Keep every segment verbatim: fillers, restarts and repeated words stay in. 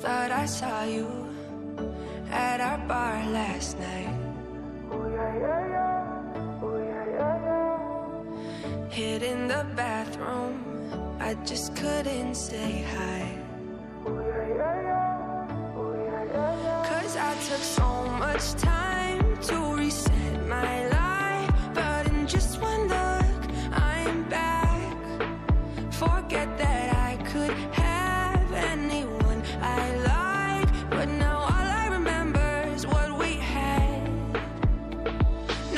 Thought I saw you at our bar last night. Oh yeah, yeah, yeah. Oh yeah, yeah, yeah. Hid in the bathroom, I just couldn't say hi. Oh yeah, yeah, yeah. Oh yeah, yeah, yeah. Cause I took so much time to reset my life, but in just one look, I'm back. Forget that I could have anyone I like, but now all I remember is what we had.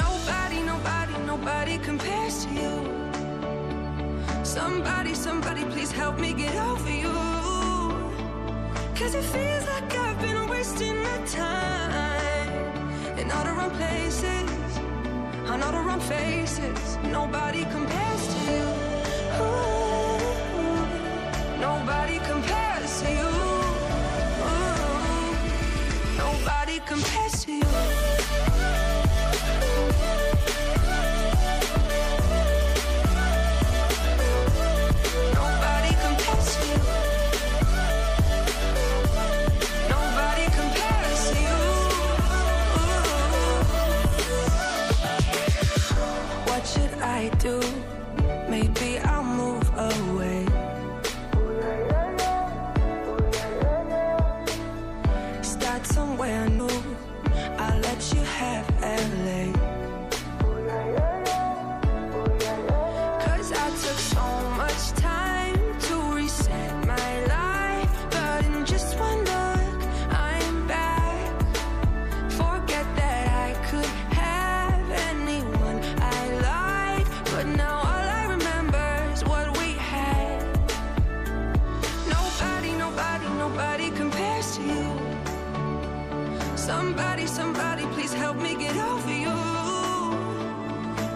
Nobody, nobody, nobody compares to you. Somebody, somebody, please help me get over you. Cause it feels like I've been wasting my time in all the wrong places, on all the wrong faces. Nobody compares to you. Ooh, nobody compares to you. Ooh, nobody compares to you. I do, maybe I'll move away. Start somewhere new, I'll let you have L A. Cause I took so much time to reset my life, but in just one look, I'm back. Forget that I could have anyone I love, but now all I remember is what we had. Nobody, nobody, nobody compares to you. Somebody, somebody, please help me get over you.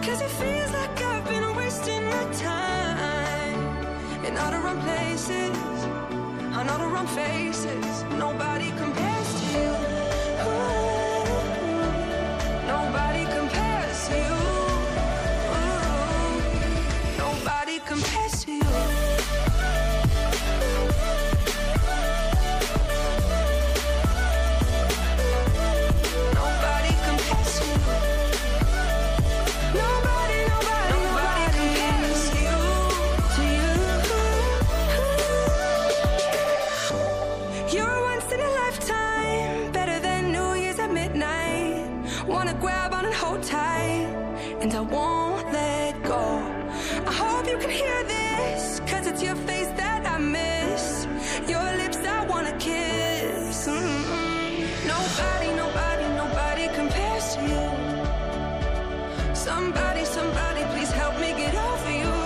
Cause it feels like I've been wasting my time in all the wrong places, on all the wrong faces. Nobody compares to you. Ooh, nobody compares to you. Compares to you. Nobody compares to you. Nobody, nobody, nobody compares to you. To you. You're once in a lifetime, better than New Year's at midnight. Wanna grab on and hold tight, and I won't let go. I hope you can hear this, cause it's your face that I miss, your lips I wanna kiss. Mm-mm. Nobody, nobody, nobody compares to you. Somebody, somebody, please help me get over you.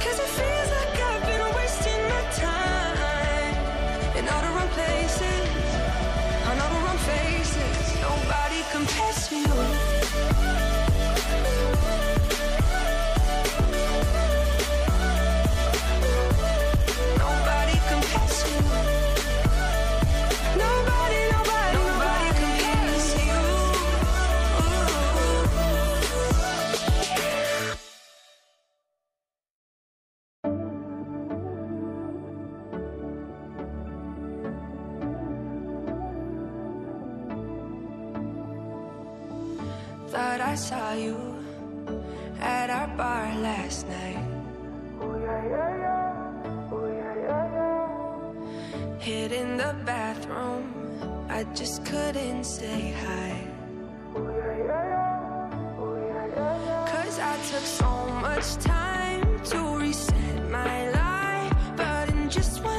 Cause it feels like I've been wasting my time in all the wrong places, on all the wrong faces. Nobody compares to you. Thought I saw you at our bar last night. Oh yeah, yeah, yeah. Oh yeah, yeah, yeah. Hid in the bathroom, I just couldn't say hi. Oh yeah, yeah, yeah. Oh yeah, yeah, yeah. Cause I took so much time to reset my life, but in just one